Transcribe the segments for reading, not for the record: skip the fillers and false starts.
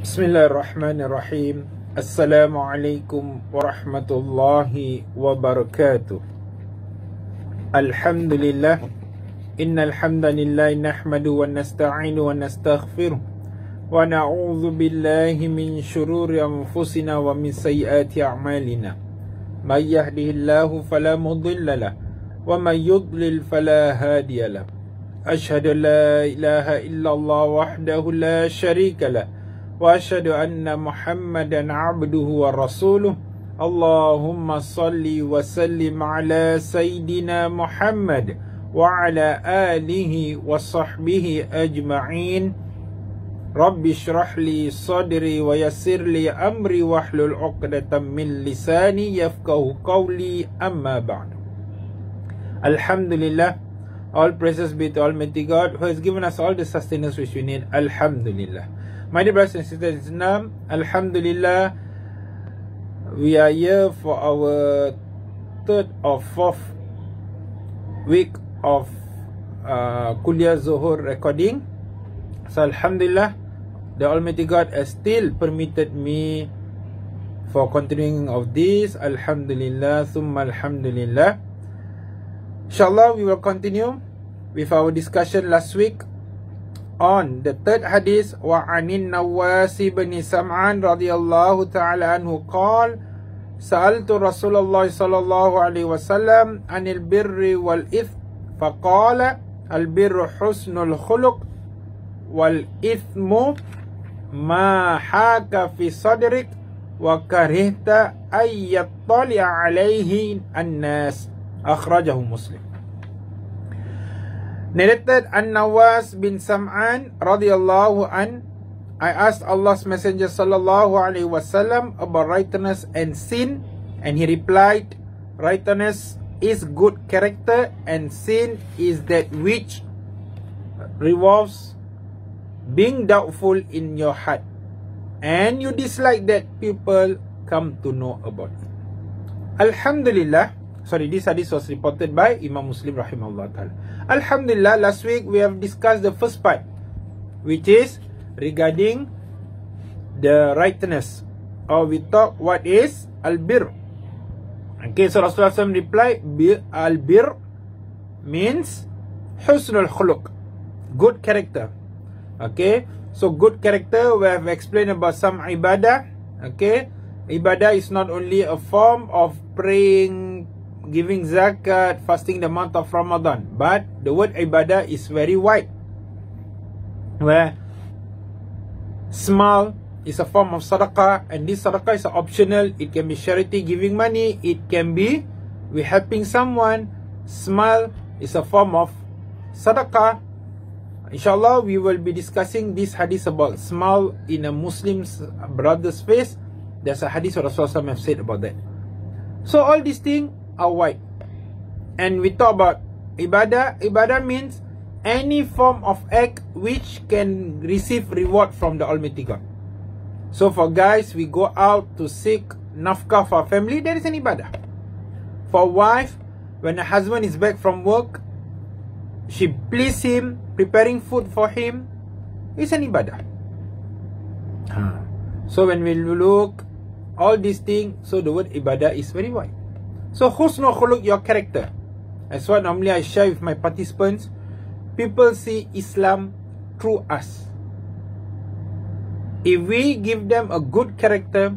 Bismillahirrahmanirrahim. Assalamualaikum warahmatullahi wabarakatuh. Alhamdulillah. Innal hamdalillah nahmadu wa nasta'inu wa nastaghfiruh wa na'udzu billahi min shururi anfusina wa min sayyiati a'malina. May yahdihillahu fala mudilla lahu wa may yudlil fala hadiya lahu. Ashhadu an la ilaha illallah wahdahu la sharika lahu. وأشهد أن محمدا عبده ورسوله اللهم صل وسلم على سيدنا محمد وعلى آله وصحبه أجمعين رب اشرح لي صدري ويسر لي أمري واحلل عقدة من لساني يفقهوا قولي أما بعد الحمد لله. All praises be to Almighty God who has given us all the sustenance which we need. Alhamdulillah. My dear brothers and sisters in Islam, Alhamdulillah, we are here for our third or fourth week of Kuliah Zohor recording. So Alhamdulillah, the Almighty God has still permitted me for continuing of this. Alhamdulillah, Thumma Alhamdulillah. Inshallah, we will continue with our discussion last week on the third hadith. وعن النواس بن سمعان رضي الله تعالى عنه قال سألت رسول الله صلى الله عليه وسلم عن البر والإثم فقال البر حسن الخلق والإثم ما حاك في صدرك وكرهت أن يطلع عليه الناس. أخرجه مسلم. Narrated An-Nawas bin Sam'an radiyallahu an, I asked Allah's Messenger sallallahu alaihi wasallam about righteousness and sin, and he replied, righteousness is good character and sin is that which revolves being doubtful in your heart, and you dislike that people come to know about it. Alhamdulillah. Sorry, this hadith was reported by Imam Muslim rahimahullah ta'ala. Alhamdulillah, last week we have discussed the first part, which is regarding the righteousness, or we talk what is al-bir. Okay, so Rasulullah SAW replied, al-bir means husnul khuluq, good character. Okay, so good character, we have explained about some ibadah. Okay, ibadah is not only a form of praying, giving zakat, fasting the month of Ramadan, but the word ibadah is very wide, where small is a form of sadaqah, and this sadaqah is optional. It can be charity, giving money, it can be we helping someone. Small is a form of sadaqah. Inshallah, we will be discussing this hadith about small in a Muslim brother's face. There's a hadith Rasulullah have said about that. So all these things are wide, and we talk about ibadah. Ibadah means any form of act which can receive reward from the Almighty God. So for guys, we go out to seek nafkah for family, that is an ibadah. For wife, when a husband is back from work, she pleases him, preparing food for him, is an ibadah. So when we look all these things, so the word ibadah is very wide. So husnul khuluq, your character. That's what normally I share with my participants. People see Islam through us. If we give them a good character,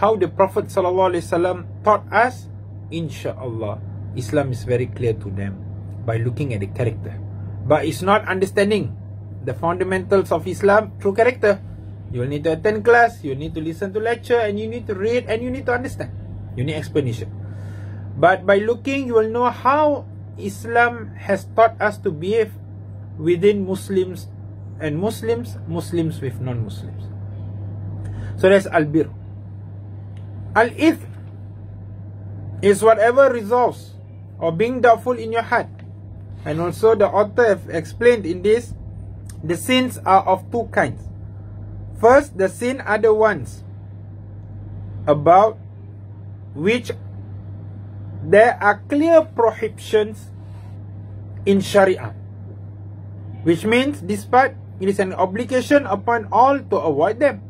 how the Prophet ﷺ taught us, inshallah, Islam is very clear to them by looking at the character. But it's not understanding the fundamentals of Islam through character. You will need to attend class, you need to listen to lecture, and you need to read, and you need to understand. You need explanation. But by looking, you will know how Islam has taught us to behave within Muslims and Muslims, Muslims with non-Muslims. So that's al-bir. Al-ith is whatever resolves or being doubtful in your heart. And also the author have explained in this, the sins are of two kinds. First, the sins are the ones about which there are clear prohibitions in Sharia, which means, despite it is an obligation upon all to avoid them.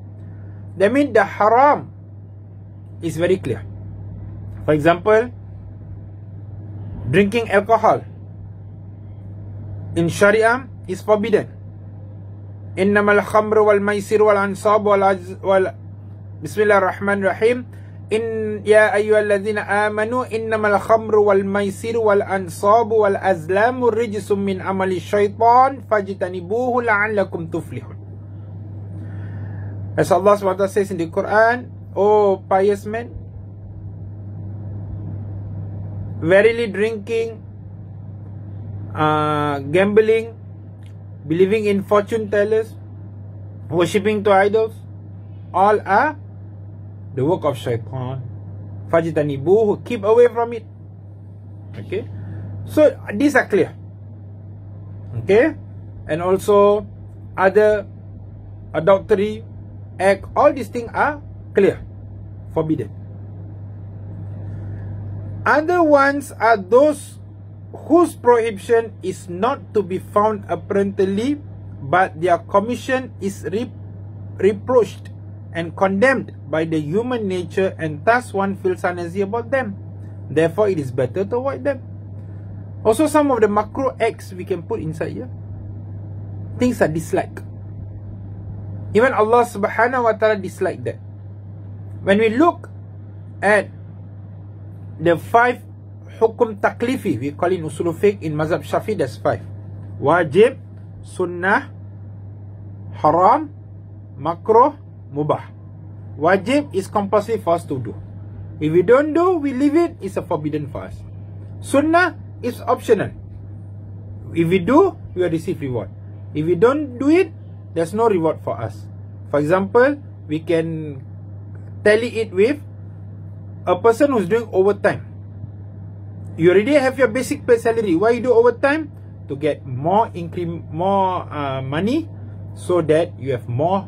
that means the haram is very clear. For example, drinking alcohol in Sharia is forbidden. Innamal khamru wal maisir wal ansab wal Bismillahirrahmanirrahim. Ya ayyuhallazina amanu innamal khamru wal maisir wal ansab wal azlamu rijsum min amali syaitan fajtanibuhu la'allakum tuflihun. As Allah SWT says in the Quran, O pious men, verily drinking, gambling, believing in fortune tellers, worshipping to idols, all are the work of shaitan. Fajitanibuhu, keep away from it. Okay, so these are clear. Okay, and also other adultery act, all these things are clear, forbidden. Other ones are those whose prohibition is not to be found apparently, but their commission is reproached and condemned by the human nature, and thus one feels uneasy about them. Therefore, it is better to avoid them. Also, some of the macro acts we can put inside here. Things are disliked. Even Allah subhanahu wa ta'ala disliked that. When we look at the 5 hukum taklifi, we call it usul fiqh in mazhab Shafi, that's 5. Wajib, sunnah, haram, makruh, mubah. Wajib is compulsory for us to do. If we don't do, we leave it, it's a forbidden for us. Sunnah is optional. If we do, we will receive reward. If we don't do it, there's no reward for us. For example, we can tally it with a person who's doing overtime. You already have your basic pay salary. Why you do overtime? To get more money, so that you have more,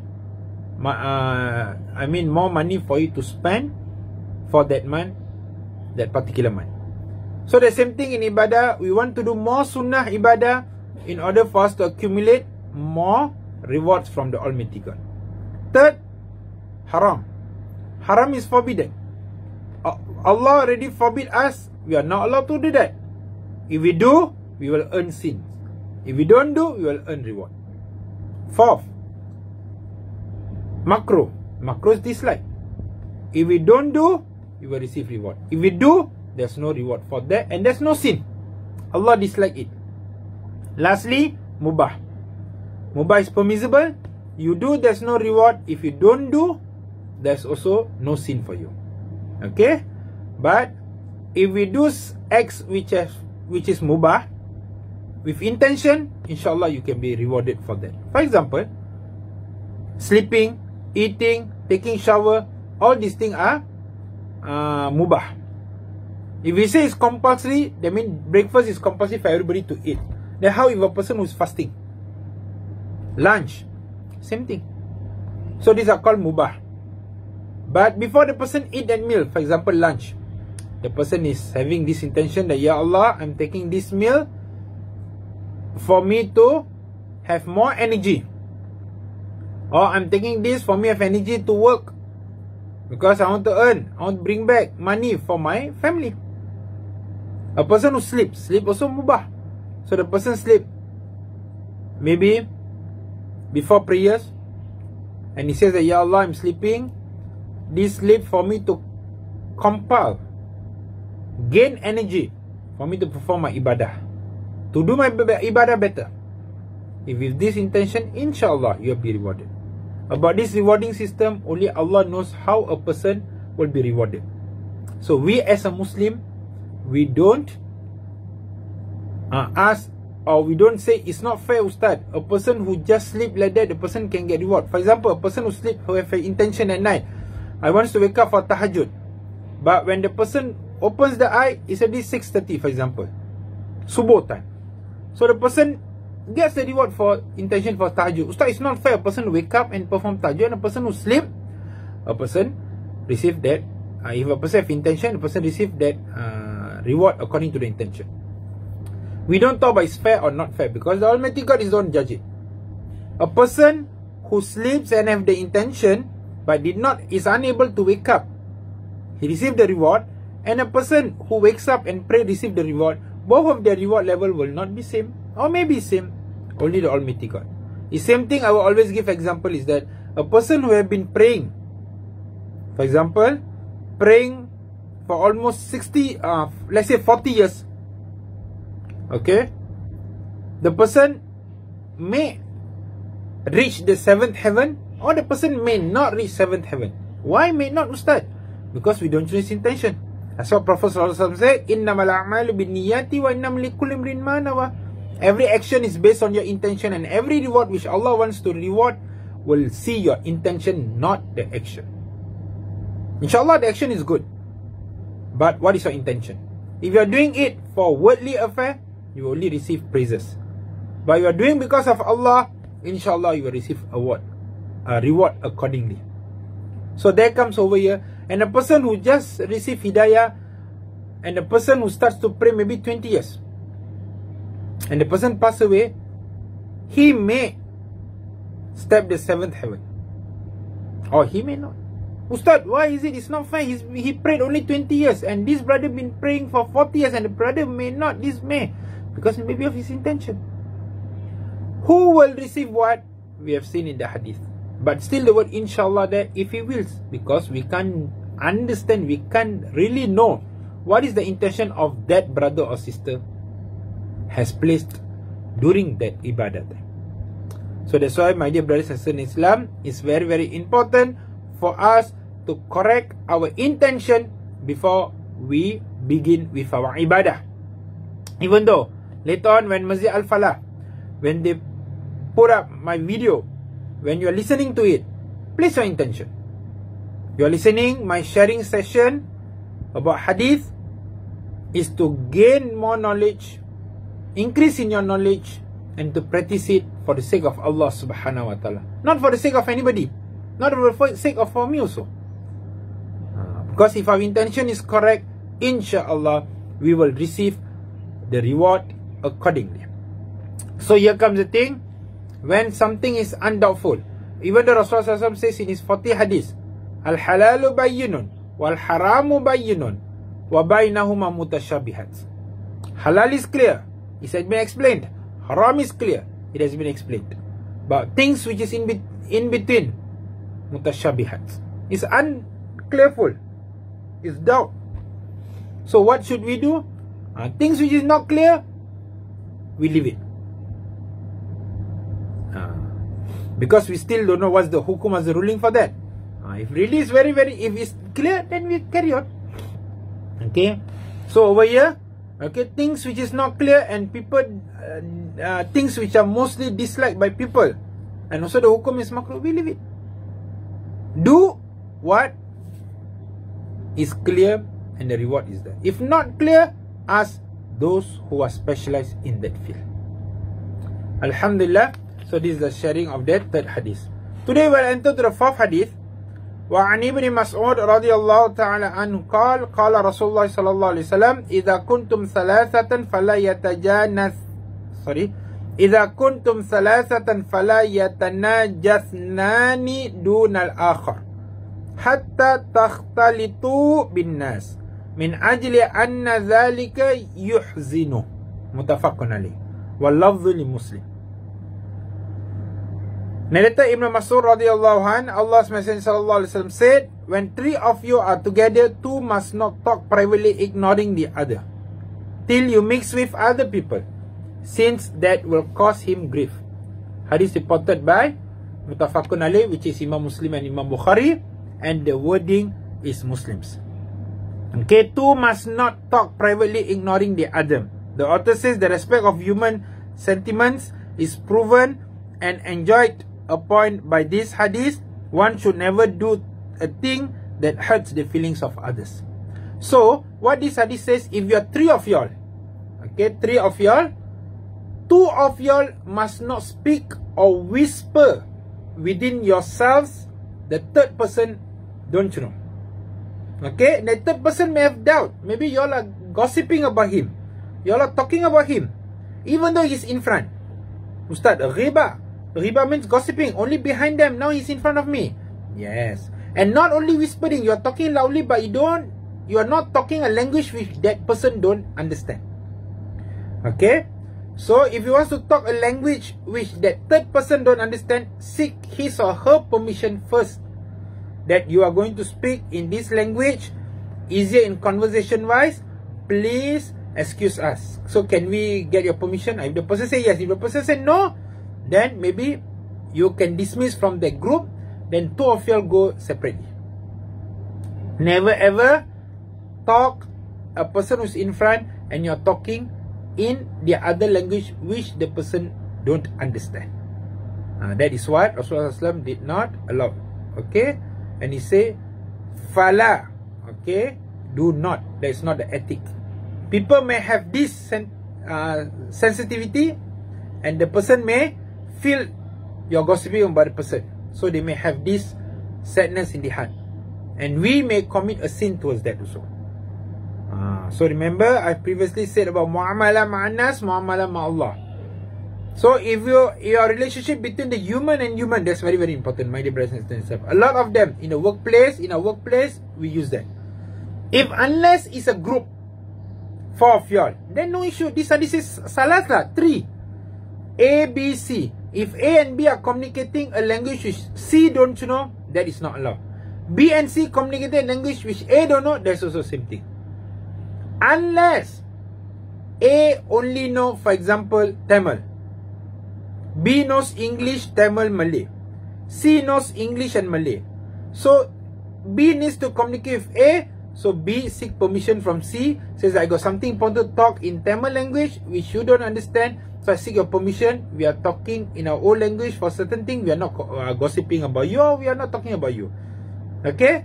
more money for you to spend for that month, that particular month. So the same thing in ibadah. We want to do more sunnah ibadah in order for us to accumulate more rewards from the Almighty God. Third, haram. Haram is forbidden. Allah already forbid us. We are not allowed to do that. If we do, we will earn sins. If we don't do, we will earn reward. Fourth, makruh. Makruh is dislike. If we don't do, we will receive reward. If we do, there's no reward for that, and there's no sin. Allah dislike it. Lastly, mubah. Mubah is permissible. You do, there's no reward. If you don't do, there's also no sin for you. Okay? But if we do acts which is mubah with intention, inshallah you can be rewarded for that. For example, sleeping, eating, taking shower, all these things are mubah. If we say it's compulsory, that means breakfast is compulsory for everybody to eat. Then how if a person who's fasting? Lunch, same thing. So these are called mubah. But before the person eat that meal, for example lunch, the person is having this intention that, Ya Allah, I'm taking this meal for me to have more energy. Or I'm taking this for me to have energy to work. Because I want to earn, I want to bring back money for my family. A person who sleeps, sleep also mubah. So the person sleep maybe before prayers. And he says that, Ya Allah, I'm sleeping. This sleep for me to compile, gain energy for me to perform my ibadah, to do my ibadah better. If with this intention, inshallah you will be rewarded. About this rewarding system, only Allah knows how a person will be rewarded. So we as a Muslim, we don't ask, or we don't say it's not fair, Ustad. A person who just sleep like that, the person can get reward. For example, a person who sleep who have an intention at night, I want to wake up for tahajjud, but when the person opens the eye, it's already 6:30, for example, subuh time. So the person gets the reward for intention for tahajjud. Ustaz, it's not fair. A person wake up and perform tahajjud, and a person who sleep, a person receive that. If a person have intention, a person receive that reward according to the intention. We don't talk about it's fair or not fair, because the Almighty God is don't judge it. A person who sleeps and have the intention, but is unable to wake up, he received the reward, and a person who wakes up and pray received the reward. Both of their reward level will not be same, or maybe same, only the Almighty God. The same thing I will always give example is that a person who have been praying, for example, praying for almost 40 years, okay, the person may reach the 7th heaven, or the person may not reach 7th heaven. Why may not, Ustaz? Because we don't choose intention. That's what Prophet ﷺ said, "Innamal a'malu binniyati wa innam likulli imrin ma nawa." Every action is based on your intention, and every reward which Allah wants to reward will see your intention, not the action. Inshallah, the action is good, but what is your intention? If you are doing it for worldly affair, you only receive praises. But you are doing because of Allah, inshallah, you will receive a reward accordingly. So there comes over here, and a person who just received hidayah, and a person who starts to pray maybe 20 years, and the person pass away, he may step the 7th heaven, or he may not. Ustad, why is it? It's not fair. He prayed only 20 years, and this brother been praying for 40 years, and the brother may not. This may, because maybe of his intention. Who will receive what? We have seen in the hadith. But still the word inshallah there, if he wills, because we can't understand, we can't really know what is the intention of that brother or sister has placed during that ibadah time. So that's why, my dear brothers and sisters in Islam, it's very, very important for us to correct our intention before we begin with our ibadah. Even though later on when Masjid Al-Falah, when they put up my video, when you are listening to it, place your intention. You are listening my sharing session about hadith is to gain more knowledge, increase in your knowledge, and to practice it for the sake of Allah subhanahu wa ta'ala. Not for the sake of anybody. Not for the sake of me also. Because if our intention is correct, inshallah, we will receive the reward accordingly. So here comes the thing, when something is undoubtful. Even the Rasulullah ﷺ says in his 40 hadith, Al-halalu bayyinun, wal-haramu bayyinun, wa baynahuma mutashabihat. Halal is clear, it has been explained. Haram is clear, it has been explained. But things which is in between, mutashabihat, is unclearful, is doubt. So what should we do? Things which is not clear, we leave it. Because we still don't know what's the hukum, as the ruling for that. If really is very, very, if it's clear, then we carry on. Okay. So over here, okay, things which is not clear and people, things which are mostly disliked by people, and also the hukum is makruh, we leave it. Do what is clear and the reward is there. If not clear, ask those who are specialized in that field. Alhamdulillah. So this is the sharing of that third hadith. Today we'll enter to the fourth hadith. وعن ابن مسعود رضي الله تعالى عنه قال قال رسول الله صلى الله عليه وسلم إذا كنتم ثلاثة فلا يتجانس إذا كنتم ثلاثة فلا يتناجسنان دون الآخر حتى تختلطوا بالناس من أجل أن ذلك يحزن متفق عليه واللفظ لمسلم. Narrated Ibn Mas'ud radiyallahu anhu, Allah's Messenger sallallahu alaihi wasallam said, when three of you are together, two must not talk privately, ignoring the other, till you mix with other people, since that will cause him grief. Hadith reported by Mutafakun alaih, which is Imam Muslim and Imam Bukhari, and the wording is Muslims. Okay, two must not talk privately, ignoring the other. The author says the respect of human sentiments is proven and enjoyed upon by this hadith. One should never do a thing that hurts the feelings of others. So what this hadith says, if you are three of y'all, okay, three of y'all, two of y'all must not speak or whisper within yourselves. The third person, don't you know, okay, the third person may have doubt. Maybe y'all are gossiping about him, y'all are talking about him, even though he's in front. Ustad, riba. Riba means gossiping, only behind them, now he's in front of me. Yes. And not only whispering, you are talking loudly, but you are not talking a language which that person don't understand. Okay? So, if you want to talk a language which that third person don't understand, seek his or her permission first that you are going to speak in this language. Easier in conversation-wise, please excuse us. So, can we get your permission? If the person say yes, if the person say no, then maybe you can dismiss from the group. Then two of y'all go separately. Never ever talk a person who's in front and you're talking in the other language which the person don't understand. That is what Rasulullah ﷺ did not allow. Okay? And he say, Fala. Okay? Do not. That is not the ethic. People may have this sensitivity and the person may feel you're gossiping about the person. So they may have this sadness in the heart. And we may commit a sin towards that also. So remember, I previously said about mu'amala ma'anas, mu'amala ma'Allah. So if your relationship between the human and human, that's very, very important, my dear brothers and sisters. A lot of them, in our workplace, we use that. Unless it's a group, four of y'all, then no issue. This is salatlah, three. A, B, C. If A and B are communicating a language which C don't know, that is not allowed. B and C communicate a language which A don't know, that's also the same thing. Unless A only know, for example, Tamil. B knows English, Tamil, Malay. C knows English and Malay. So, B needs to communicate with A. So, B seek permission from C. Says, I got something important to talk in Tamil language which you don't understand. So, I seek your permission. We are talking in our own language for certain thing. We are not gossiping about you. Or we are not talking about you. Okay?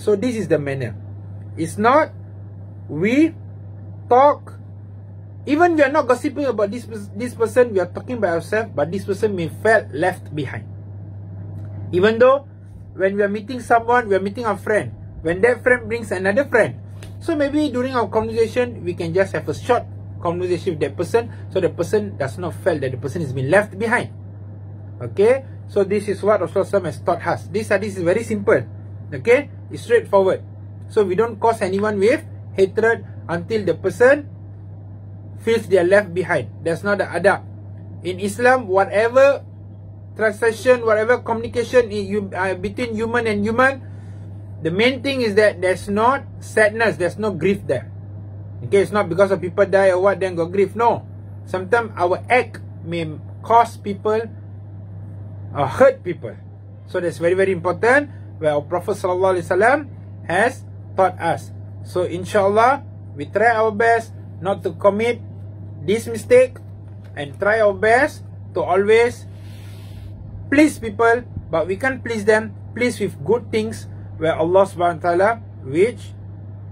So, this is the manner. It's not we talk. Even we are not gossiping about this person. We are talking by ourselves. But this person may feel left behind. Even though when we are meeting someone, we are meeting our friend. When that friend brings another friend. So, maybe during our conversation, we can just have a short conversation with that person, so the person does not feel that the person has been left behind. Okay, so this is what Rasulullah has taught us. This hadith is very simple. Okay, it's straightforward. So we don't cause anyone with hatred until the person feels they are left behind. That's not the adab. In Islam, whatever transaction, whatever communication between human and human, the main thing is that there's not sadness, there's no grief there. Okay, it's not because of people die or what, then got grief. No. Sometimes our act may cause people or hurt people. So that's very, very important, where our Prophet ﷺ has taught us. So inshallah, we try our best not to commit this mistake and try our best to always please people, but we can't please them. Please with good things where Allah subhanahu wa ta'ala, which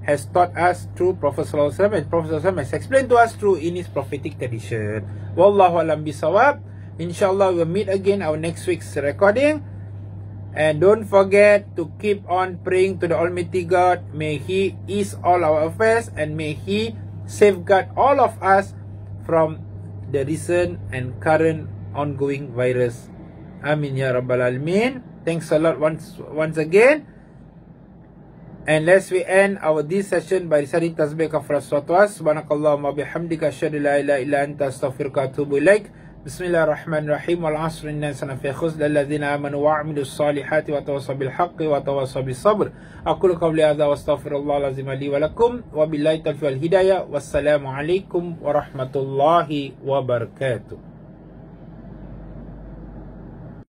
has taught us through Prophet Sallallahu Alaihi Wasallam, and Prophet Sallallahu Alaihi Wasallam has explained to us through in his prophetic tradition. Wallahu alam bisawab. Inshallah, we'll meet again our next week's recording. And don't forget to keep on praying to the Almighty God. May He ease all our affairs and may He safeguard all of us from the recent and current ongoing virus. Amin ya Rabbal Alameen. Thanks a lot once again. And let's we end this session by reciting tasbih kaffarah salawat. Subhanakallahumma bihamdika asyhadu an la ilaha illa anta astaghfiruka wa atubu ilaik. Bismillahirrahmanirrahim. Wal 'asri innal insana lafī khusr alladhīna āmanū wa 'amilus ṣāliḥāti wa tawassaw bil haqqi wa tawassaw bis sabr. Aqulu qawlī hādhā wa astaghfirullāhal 'azīma lī wa lakum wa billahi tawfīq wal hidayah. Wassalamu alaikum warahmatullahi wabarakatuh.